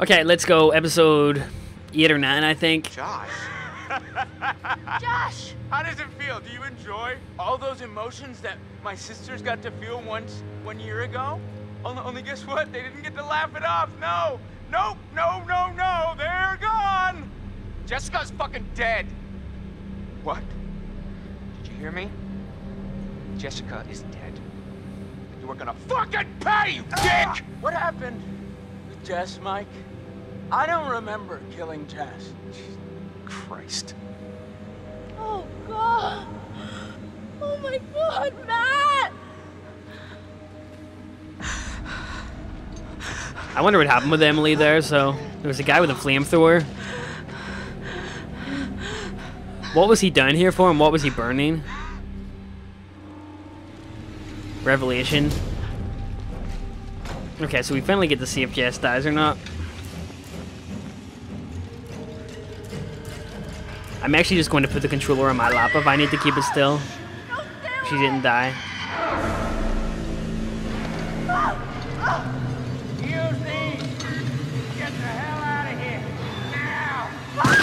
Okay, let's go. Episode 8 or 9, I think. Josh. Josh! How does it feel? Do you enjoy all those emotions that my sisters got to feel once 1 year ago? Only guess what? They didn't get to laugh it off. No! Nope! No, no, no! They're gone! Jessica's fucking dead! What? Did you hear me? Jessica is dead. You were gonna fucking pay, you dick! What happened with Jess, Mike? I don't remember killing Jess. Christ. Oh, God. Oh, my God, Matt! I wonder what happened with Emily there, so... There was a guy with a flamethrower. What was he down here for, and what was he burning? Revelation. Okay, so we finally get to see if Jess dies or not. I'm actually just going to put the controller on my lap if I need to keep it still. She didn't die. Use these. Get the hell out of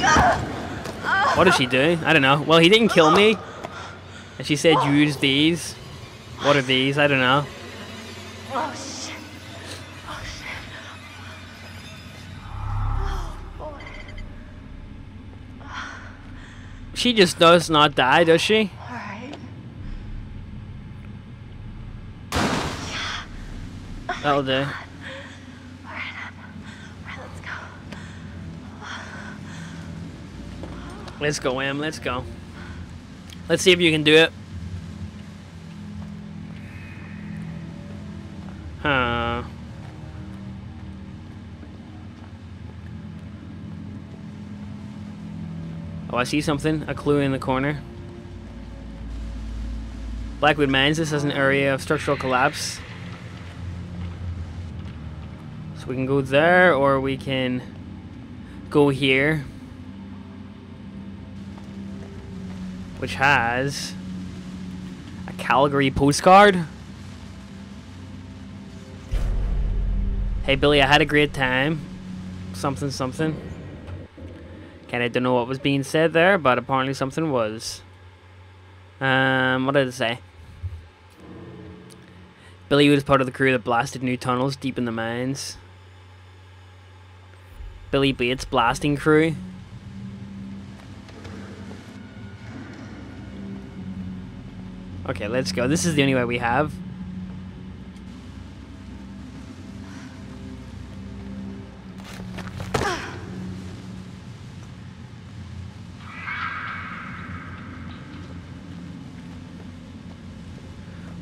here now. What did she do? I don't know. Well, he didn't kill me. And she said use these. What are these? I don't know. She just does not die, does she? All right. Yeah. That'll do. All right, let's go. Let's go, Em. Let's go. Let's see if you can do it. Huh. Oh, I see something. A clue in the corner. Blackwood Mines. This is an area of structural collapse. So we can go there, or we can go here. Which has a Calgary postcard. Hey, Billy, I had a great time. Something, something. And I don't know what was being said there, but apparently something was. What did it say? Billy was part of the crew that blasted new tunnels deep in the mines. Billy Bates blasting crew. Okay, let's go. This is the only way we have.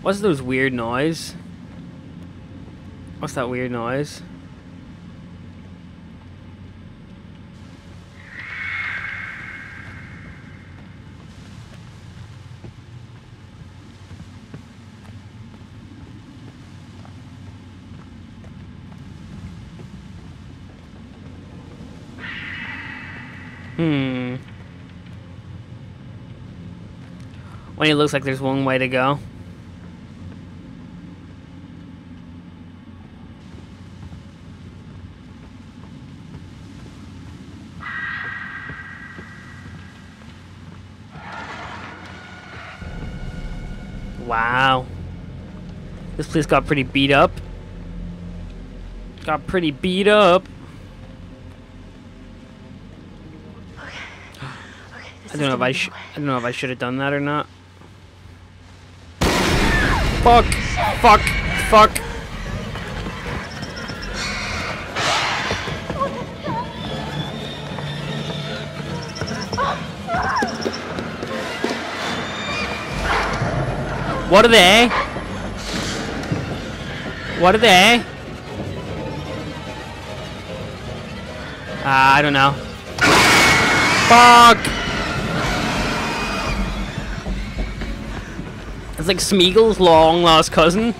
What's those weird noise? What's that weird noise? When it looks like there's one way to go. Wow. This place got pretty beat up. Got pretty beat up. Okay. Okay, I don't know if I should have done that or not. Fuck. Shit. Fuck. Fuck. What are they? What are they? I don't know. Fuck! It's like Smeagol's long lost cousin.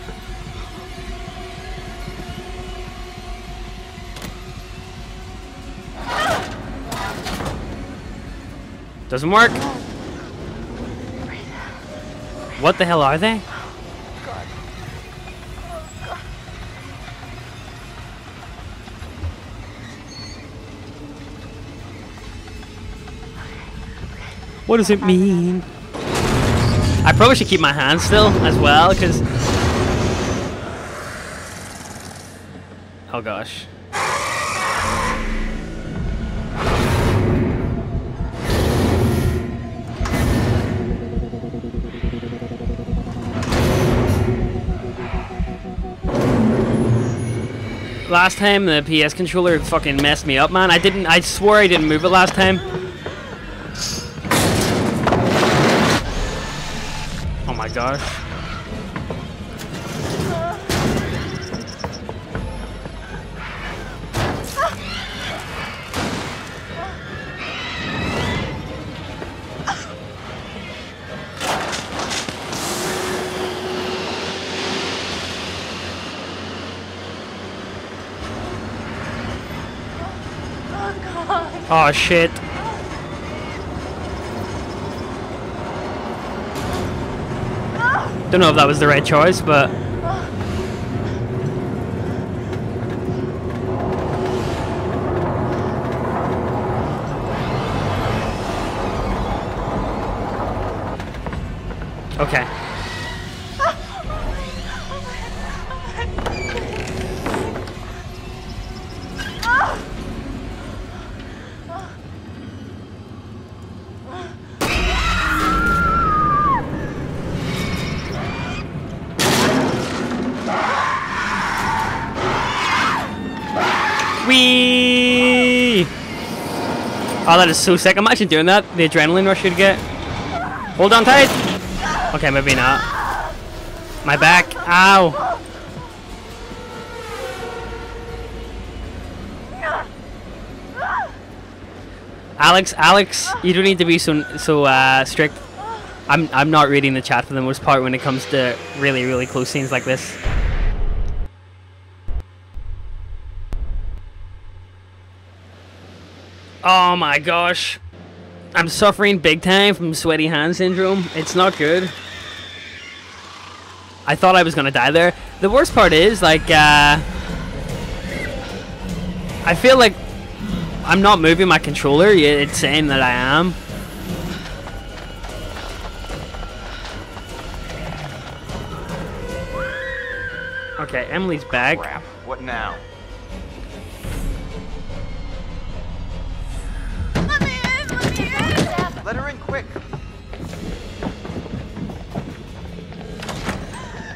Doesn't work. What the hell are they? Oh, God. Oh, God. What does it mean? I probably should keep my hands still as well, because... Oh gosh. Last time the PS controller fucking messed me up, man. I swore I didn't move it last time. Oh my gosh. Oh shit. Don't know if that was the right choice, but... Okay. Oh, that is so sick. Imagine doing that. The adrenaline rush you'd get. Hold on tight. Okay, maybe not. My back. Ow. Alex, you don't need to be so strict. I'm not reading the chat for the most part when it comes to really, really close scenes like this. Oh my gosh, I'm suffering big time from sweaty hand syndrome. It's not good. I thought I was gonna die there. The worst part is, like, I feel like I'm not moving my controller, yet it's saying that I am. Okay, Emily's back. Crap, what now? Let her in quick.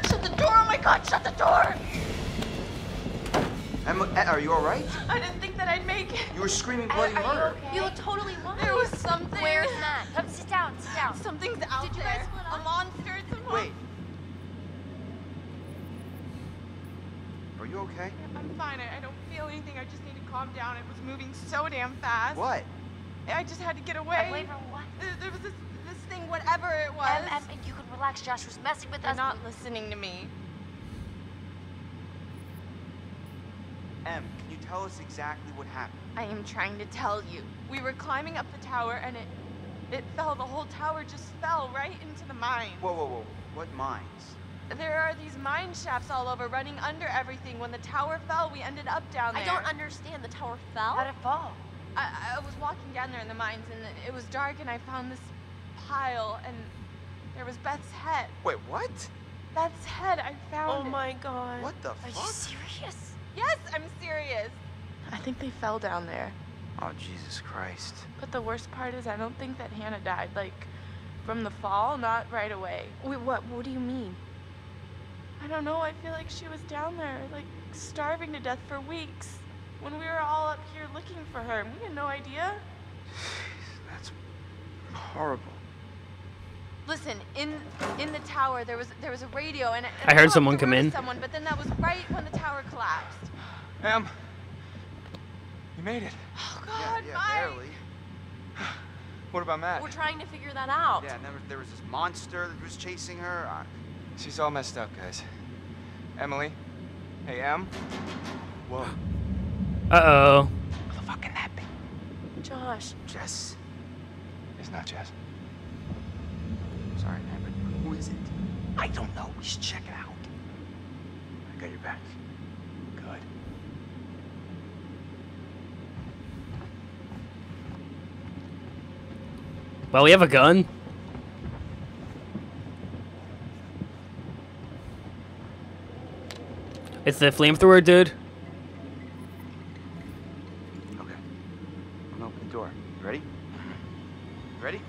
Shut the door, oh my god, shut the door! Are you alright? I didn't think that I'd make it. You were screaming bloody murder. You, okay? You look totally lost. There was something. Where's that? Come sit down, sit down. Something's out there. Did you guys split up? A monster, it's a monster. Wait. Are you okay? I'm fine, I don't feel anything. I just need to calm down. It was moving so damn fast. What? I just had to get away. Away from what? There was this thing, whatever it was. And you could relax. Josh was messing with us. You're not listening to me. Em, can you tell us exactly what happened? I am trying to tell you. We were climbing up the tower, and it fell. The whole tower just fell right into the mine. Whoa, whoa, whoa. What mines? There are these mine shafts all over, running under everything. When the tower fell, we ended up down there. I don't understand. The tower fell? How'd it fall? I was walking down there in the mines, and it was dark, and I found this pile, and there was Beth's head. Wait, what? Beth's head, I found it. Oh my god. What the fuck? Are you serious? Yes, I'm serious. I think they fell down there. Oh, Jesus Christ. But the worst part is I don't think that Hannah died, like, from the fall, not right away. Wait, what do you mean? I don't know, I feel like she was down there, like, starving to death for weeks. When we were all up here looking for her, we had no idea. That's horrible. Listen, in the tower there was a radio, and I heard someone come in. Someone, but then that was right when the tower collapsed. Em, you made it. Oh God, yeah, Mike. Barely. What about Matt? We're trying to figure that out. Yeah, there was this monster that was chasing her. She's all messed up, guys. Emily, hey Em. Whoa. Uh-oh. What the fuck can that be? Josh. Jess. It's not Jess. Sorry, man, but who is it? I don't know. We should check it out. I got your back. Good. Well, we have a gun. It's the flamethrower, dude. Okay. I'm gonna open the door. You ready? Ready?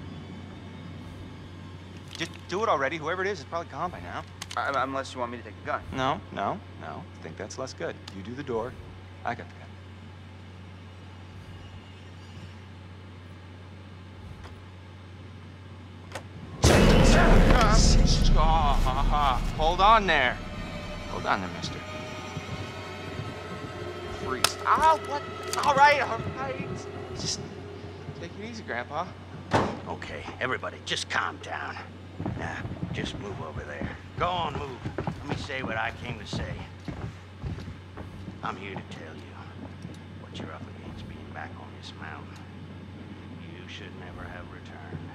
Just do it already. Whoever it is probably gone by now. Unless you want me to take the gun. No, no, no. I think that's less good. You do the door. I got the gun. Oh, ha, ha. Hold on there. Hold on there, mister. Freeze. Ah, oh, what? All right, all right. Just take it easy, Grandpa. Okay, everybody, just calm down. Now, just move over there. Go on, move. Let me say what I came to say. I'm here to tell you what you're up against being back on this mountain. You should never have returned.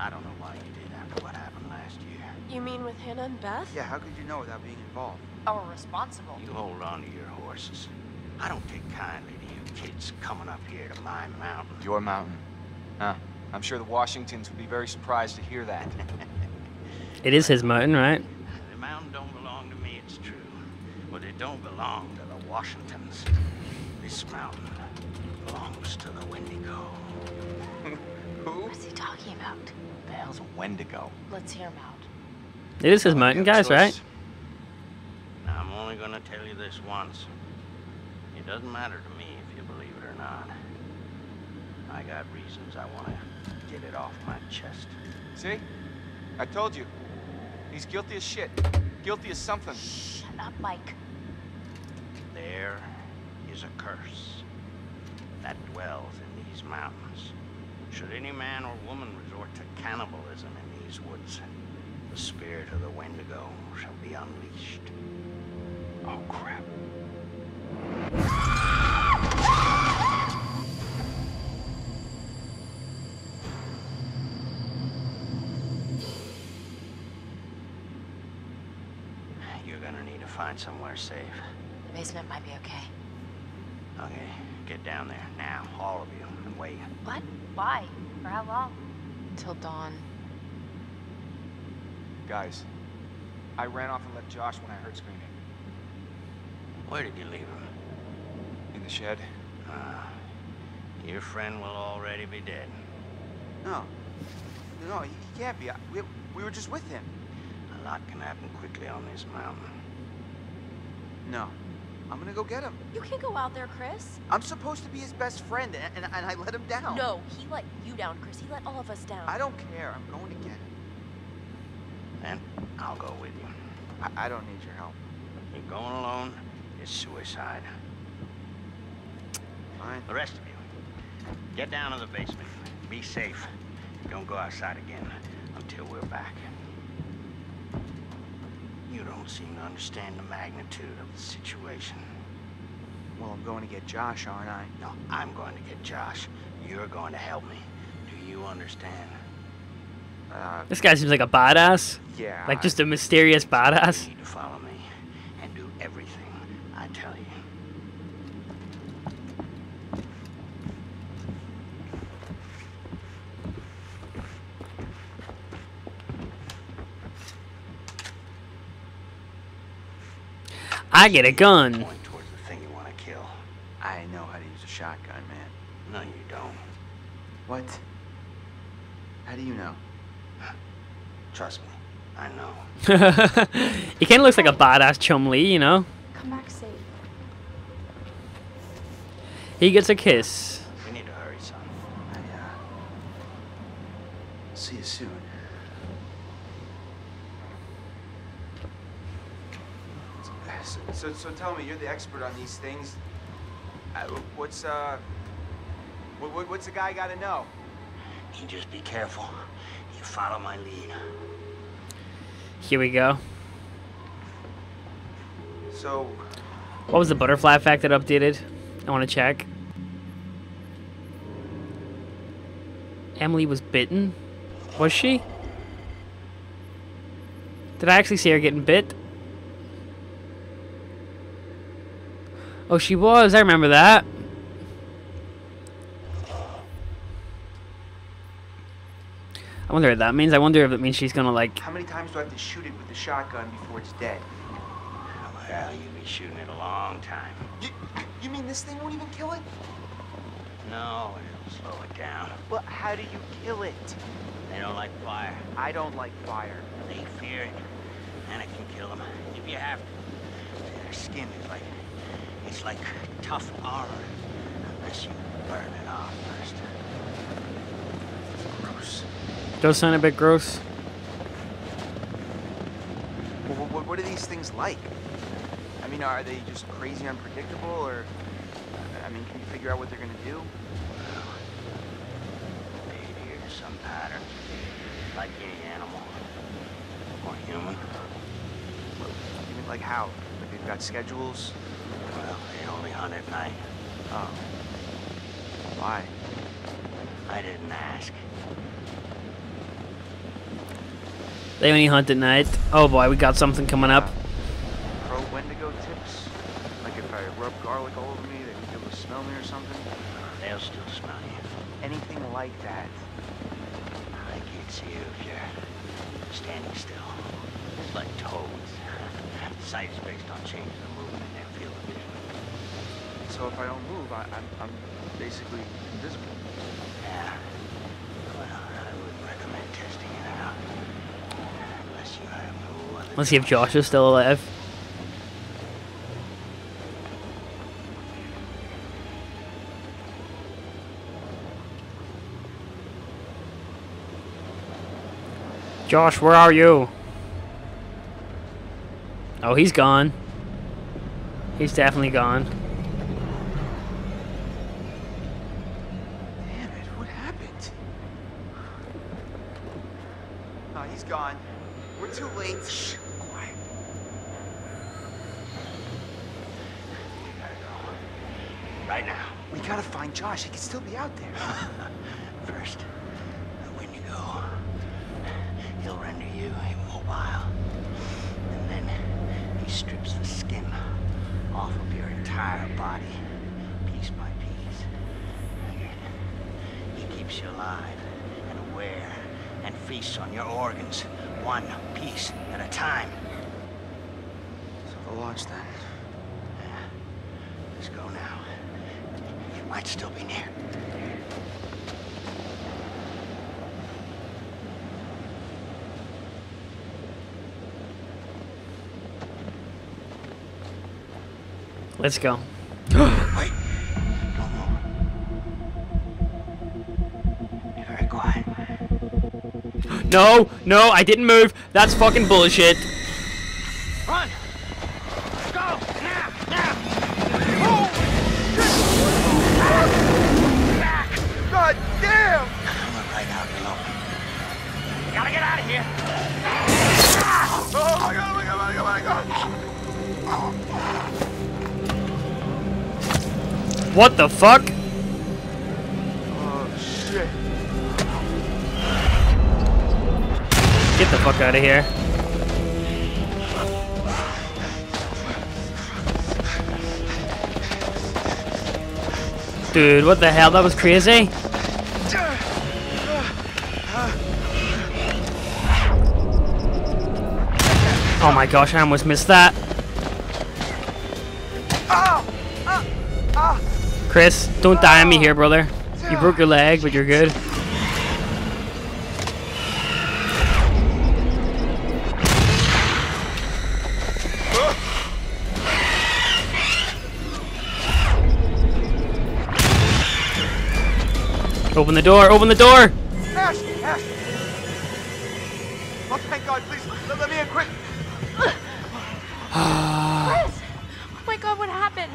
I don't know why you did after what happened last year. You mean with Hannah and Beth? Yeah, how could you know without being involved? Oh, we're responsible. You hold on to your horses. I don't take kindly to you kids coming up here to my mountain. Your mountain? Huh? I'm sure the Washingtons would be very surprised to hear that. It is his mountain, right? The mountain don't belong to me, it's true. But it don't belong to the Washingtons. This mountain belongs to the Wendigo. Who? What's he talking about? The hell's a Wendigo? Let's hear him out. It is his mountain, guys, right? Now, I'm only going to tell you this once. It doesn't matter to me if you believe it or not. I got reasons I want to get it off my chest. See? I told you. He's guilty as shit. Guilty as something. Shut up, Mike. There is a curse that dwells in these mountains. Should any man or woman resort to cannibalism in these woods, the spirit of the Wendigo shall be unleashed. Oh, crap. You're gonna need to find somewhere safe. The basement might be okay. Okay, get down there now, all of you, and wait. What? Why? For how long? Until dawn. Guys, I ran off and left Josh when I heard screaming. Where did you leave him? In the shed. Your friend will already be dead. No. No, he can't be. We were just with him. A lot can happen quickly on this mountain. No. I'm gonna go get him. You can't go out there, Chris. I'm supposed to be his best friend, and I let him down. No, he let you down, Chris. He let all of us down. I don't care. I'm going to get him. And I'll go with you. I don't need your help. You're going alone is suicide. Fine. The rest of you, get down to the basement. Be safe. Don't go outside again until we're back. You don't seem to understand the magnitude of the situation. Well, I'm going to get Josh, aren't I? No, I'm going to get Josh. You're going to help me. Do you understand? This guy seems like a badass. Yeah. Like just a mysterious badass. You need to follow me and do everything I tell you. I get a gun. Point towards the thing you want to kill. I know how to use a shotgun, man. No, you don't. What? How do you know? Trust me, I know. He kind of looks like a badass Chumlee, you know? Come back safe. He gets a kiss. We need to hurry, son. See you soon. So tell me, you're the expert on these things. What's a guy gotta know? You just be careful. You follow my lead. Here we go. So, what was the butterfly fact that updated? I want to check. Emily was bitten? Was she? Did I actually see her getting bit? Oh, she was. I remember that. wonder what that means. I wonder if it means she's gonna, like... How many times do I have to shoot it with the shotgun before it's dead? Well, you've been shooting it a long time. You mean this thing won't even kill it? No, it'll slow it down. Well, how do you kill it? They don't like fire. I don't like fire. They fear it. And it can kill them. If you have to. Their skin is like... It's like tough armor. Unless you burn it off first. Gross. Does sound a bit gross. Well, what are these things like? I mean, are they just crazy unpredictable, or... I mean, can you figure out what they're gonna do? Well, maybe there's some pattern. Like any animal. Or human. You mean like how? Like they've got schedules? Well, they only hunt at night. Oh. Why? I didn't ask. They only hunt at night. Oh boy, we got something coming up. Pro Wendigo tips? Like if I rub garlic all over me, they would be able to smell me or something? They'll still smell you. Anything like that. I can't see you if you're standing still. It's like toads. Sight is based on changing the movement in their field of vision. So if I don't move, I'm basically invisible. Yeah. Let's see if Josh is still alive. Josh, where are you? Oh, he's gone. He's definitely gone. Damn it, what happened? Oh, he's gone. We're too late. Shh. Right now. We gotta find Josh. He could still be out there. First, the Wendigo. He'll render you immobile. And then he strips the skin off of your entire body, piece by piece. And then he keeps you alive and aware and feasts on your organs, one piece at a time. So we'll watch that. Let's go now. Might still be near. Let's go. Wait. Don't move. Be very quiet. No, no, I didn't move. That's fucking bullshit. Run. Go now, now. Move. God damn! Look right out below. We gotta get out of here. Oh my god, oh my god, oh my god, oh my god. What the fuck? Oh shit. Get the fuck out of here. Dude, what the hell? That was crazy. Oh my gosh, I almost missed that. Chris, don't die on me here, brother. You broke your leg, but you're good. Open the door! Open the door! Ash! Ash! Oh, thank God, please, let me in quick! Chris! Oh my God, what happened?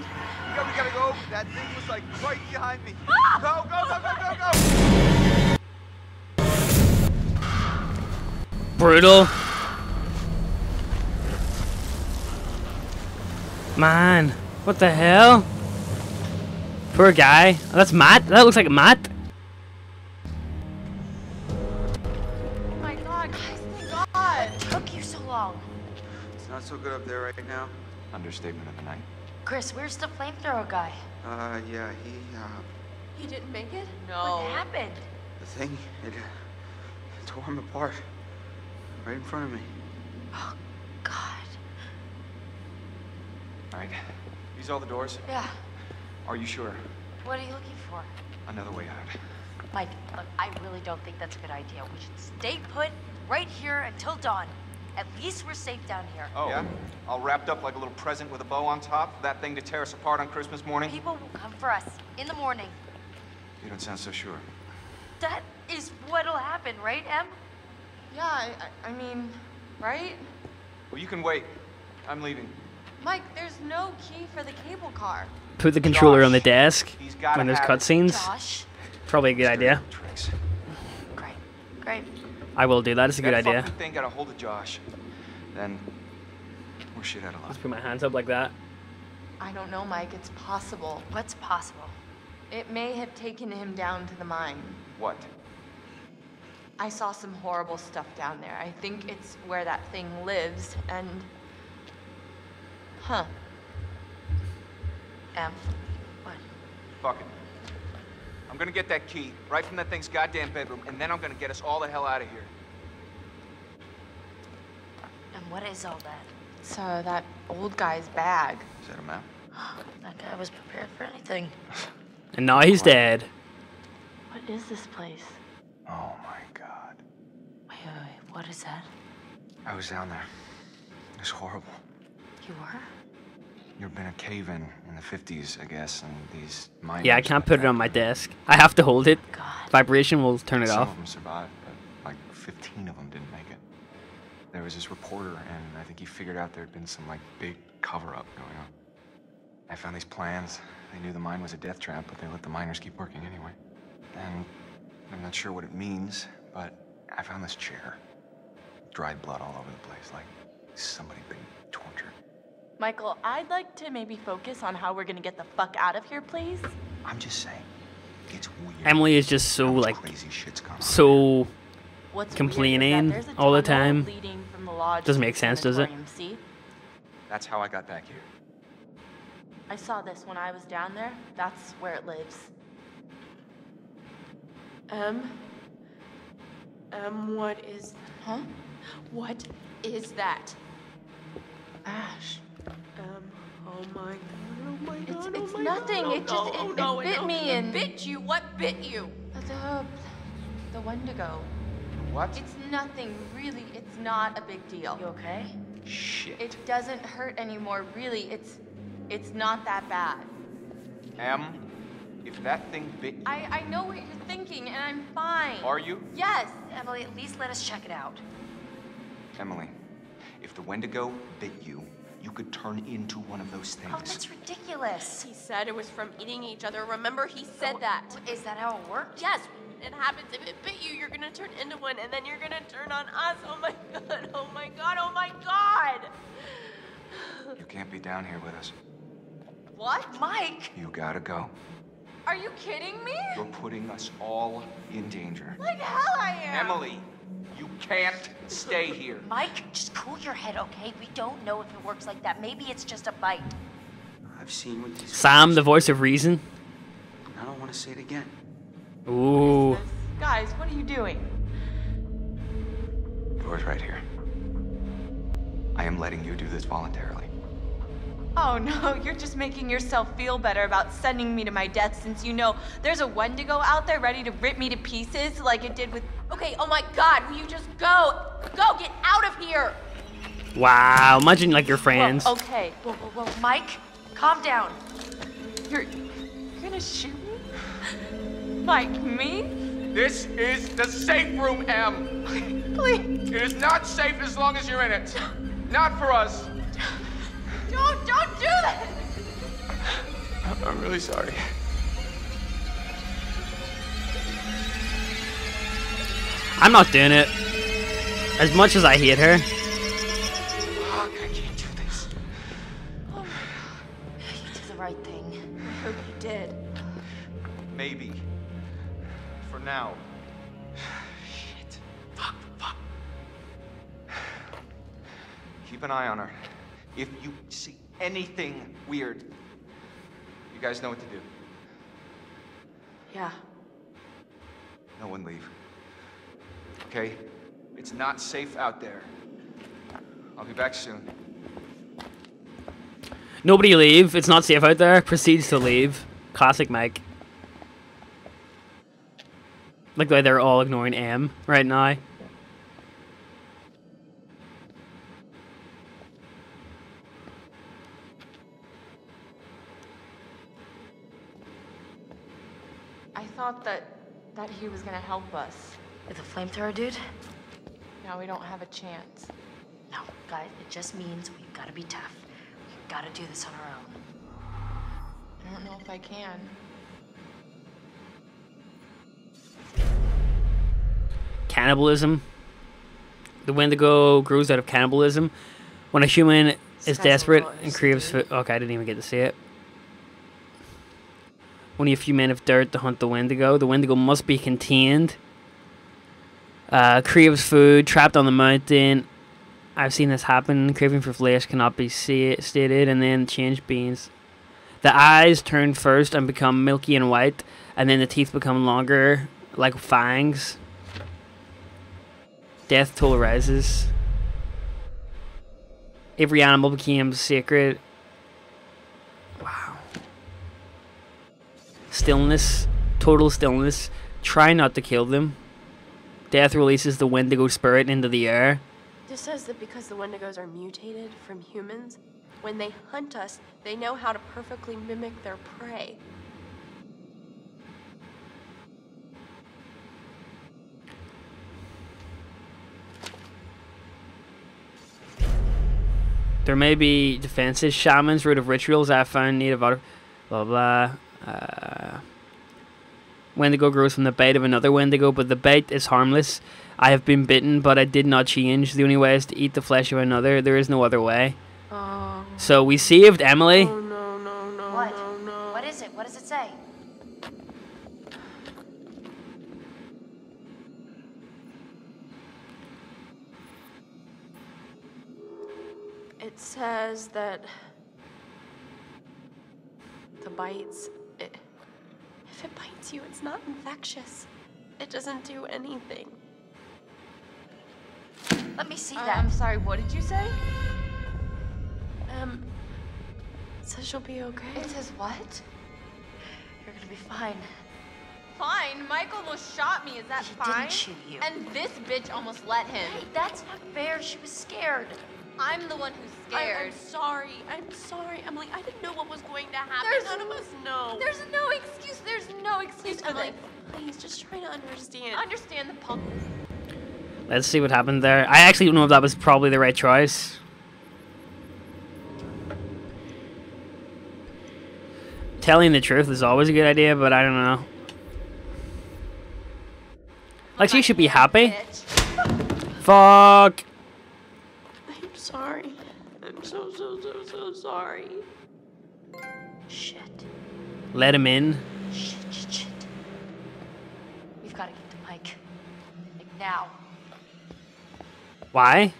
We gotta go. That thing was like right behind me. Oh! Go, go, go, go, go, go! Brutal. Man, what the hell? Poor guy. Oh, that's Matt? That looks like Matt? Good up there right now. Understatement of the night. Chris, where's the flamethrower guy? Yeah, he didn't make it? No. What happened? The thing, it tore him apart right in front of me. Oh, God. All right. These all the doors? Yeah. Are you sure? What are you looking for? Another way out. Mike, look, I really don't think that's a good idea. We should stay put right here until dawn. At least we're safe down here. Oh, yeah? All wrapped up like a little present with a bow on top? That thing to tear us apart on Christmas morning? People will come for us in the morning. You don't sound so sure. That is what'll happen, right, Em? Yeah, I mean, right? Well, you can wait. I'm leaving. Mike, there's no key for the cable car. Put the controller on the desk when there's cutscenes. Probably a good idea. Great, great. I will do that. It's a good idea. That thing got a hold of Josh. Then we're shit out of luck. Let's put my hands up like that. I don't know, Mike. It's possible. What's possible? It may have taken him down to the mine. What? I saw some horrible stuff down there. I think it's where that thing lives. And huh? What? Fuck it. I'm gonna get that key right from that thing's goddamn bedroom, and then I'm gonna get us all the hell out of here. And what is all that? So that old guy's bag. Is that a map? That guy was prepared for anything. And now he's dead. What is this place? Oh my God. Wait, wait, wait. What is that? I was down there. It was horrible. You were? You've been a cave-in in the 50s, I guess, and these mines. Yeah, I can't put it on my desk. I have to hold it. God. Vibration will turn it off. Some of them survived, but like 15 of them didn't make it. There was this reporter, and I think he figured out there had been some like big cover-up going on. I found these plans. They knew the mine was a death trap, but they let the miners keep working anyway. And I'm not sure what it means, but I found this chair. Dried blood all over the place, like somebody being tortured. Michael, I'd like to maybe focus on how we're gonna get the fuck out of here, please. I'm just saying, it's weird. Emily is just so like crazy shit's coming. So what's complaining all the time. From the doesn't make sense, does it? See? That's how I got back here. I saw this when I was down there. That's where it lives. What is? Huh? What is that? Ash. Oh my God, oh my God, it's nothing, it just, it bit me and... Bit you? What bit you? The Wendigo. What? It's nothing, really, it's not a big deal. You okay? Shit. It doesn't hurt anymore, really, it's not that bad. Em, if that thing bit you... I know what you're thinking, and I'm fine. Are you? Yes, Emily, at least let us check it out. Emily. If the Wendigo bit you, you could turn into one of those things. Oh, that's ridiculous. He said it was from eating each other. Remember, he said that. Is that how it worked? Yes, it happens. If it bit you, you're gonna turn into one, and then you're gonna turn on us. Oh my God, oh my God, oh my God. You can't be down here with us. What? Mike? You gotta go. Are you kidding me? You're putting us all in danger. Like hell I am. Emily. You can't stay here. Mike, just cool your head, okay? We don't know if it works like that. Maybe it's just a bite. I've seen what these Sam, the voice of reason. I don't want to say it again. Ooh. Guys, what are you doing? The door's right here. I am letting you do this voluntarily. Oh no, you're just making yourself feel better about sending me to my death since you know there's a Wendigo out there ready to rip me to pieces like it did with... Okay, oh my God, will you just go? Go, get out of here! Wow, imagine like your friends. Whoa, okay, whoa, whoa, whoa, Mike, calm down. You're gonna shoot me? Mike, me? This is the safe room, Em. Please. It is not safe as long as you're in it. Not for us. Don't do that! I'm really sorry. I'm not doing it. As much as I hate her. Fuck, I can't do this. Oh, you did the right thing. I hope you did. Maybe. For now. Shit. Fuck, fuck. Keep an eye on her. If you see anything weird, you guys know what to do. Yeah. No one leave. okay? It's not safe out there. I'll be back soon. Nobody leave. It's not safe out there. Proceeds to leave. Classic Mike. Like the way they're all ignoring M right now. I thought that he was gonna help us. With a flamethrower, dude? No, we don't have a chance. No, guys, it just means we've gotta be tough. We've gotta do this on our own. I don't know if I can. Cannibalism. The Wendigo grows out of cannibalism. When a human is desperate and craves food. Okay, I didn't even get to see it. Only a few men of dirt to hunt the Wendigo. The Wendigo must be contained. Craves food, trapped on the mountain. I've seen this happen. Craving for flesh cannot be stated. And then change beings. The eyes turn first and become milky and white. And then the teeth become longer, like fangs. Death toll rises. Every animal became sacred. Wow. Stillness. Total stillness. Try not to kill them. Death releases the Wendigo spirit into the air. This says that because the Wendigos are mutated from humans, when they hunt us, they know how to perfectly mimic their prey. There may be defenses, shamans, root of rituals, I found native water, blah blah. Wendigo grows from the bite of another Wendigo, but the bite is harmless. I have been bitten, but I did not change. The only way is to eat the flesh of another. There is no other way. Oh. So we saved Emily. Oh, no, no, no, what? No, no. What is it? What does it say? It says that the bites, if it bites you, it's not infectious. It doesn't do anything. Let me see that. I'm sorry, what did you say? It says you'll be okay. It says what? You're gonna be fine. Fine? Michael almost shot me, is that fine? He didn't shoot you. And this bitch almost let him. Hey, that's not fair, she was scared. I'm the one who's scared. I'm sorry, Emily. I didn't know what was going to happen. None of us know. There's no excuse. There's no excuse, Emily. Please, just try to understand. Understand the pump. Let's see what happened there. I actually don't know if that was probably the right choice. Telling the truth is always a good idea, but I don't know. Like, she should be happy. Fuck. Sorry. I'm so sorry. Shit. Let him in. Shit. We've got to get to Mike. Like now. Why?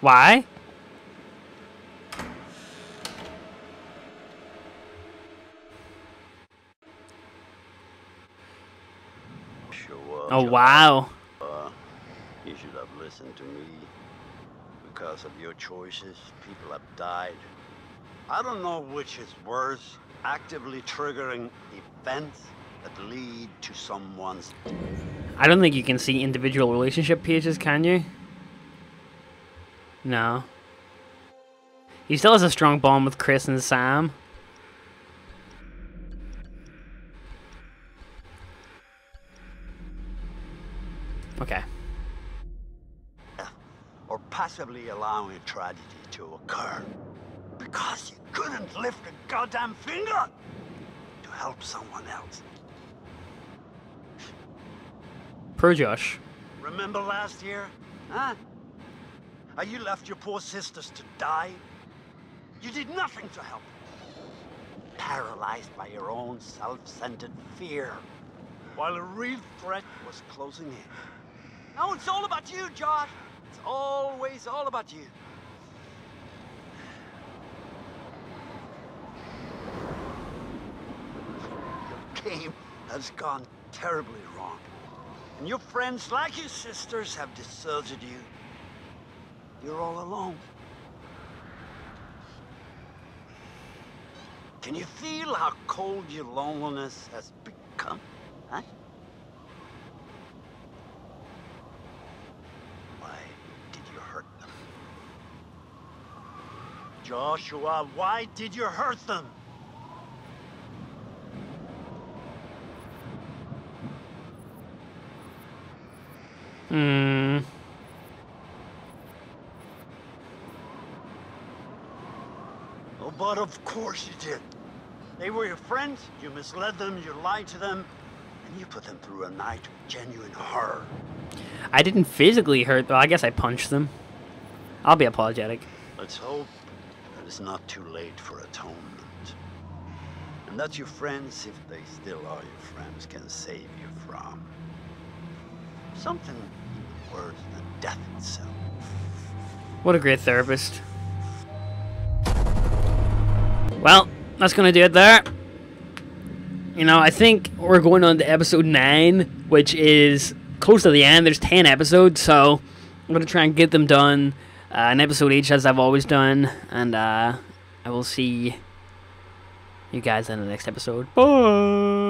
Why? Oh, wow. You should have listened to me. Because of your choices, people have died. I don't know which is worse, actively triggering events that lead to someone's death. I don't think you can see individual relationship pages, can you? No. He still has a strong bond with Chris and Sam. Okay. Possibly allowing a tragedy to occur because you couldn't lift a goddamn finger to help someone else. Per Josh. Remember last year? Huh? How you left your poor sisters to die? You did nothing to help them. Paralyzed by your own self-centered fear while a real threat was closing in. Now it's all about you, Josh. It's always all about you. Your game has gone terribly wrong. And your friends, like your sisters, have deserted you. You're all alone. Can you feel how cold your loneliness has become, huh? Why did you hurt them? Joshua, why did you hurt them? Hmm. Oh, but of course you did. They were your friends, you misled them, you lied to them, and you put them through a night of genuine horror. I didn't physically hurt, but I guess I punched them. I'll be apologetic. Let's hope that it's not too late for atonement. And that your friends, if they still are your friends, can save you from something worse than death itself. What a great therapist. Well, that's gonna do it there. You know, I think we're going on to episode 9, which is close to the end. There's 10 episodes, so I'm gonna try and get them done an episode each, as I've always done, and I will see you guys in the next episode. Bye.